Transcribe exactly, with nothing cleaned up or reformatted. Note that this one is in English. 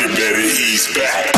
you better ease back.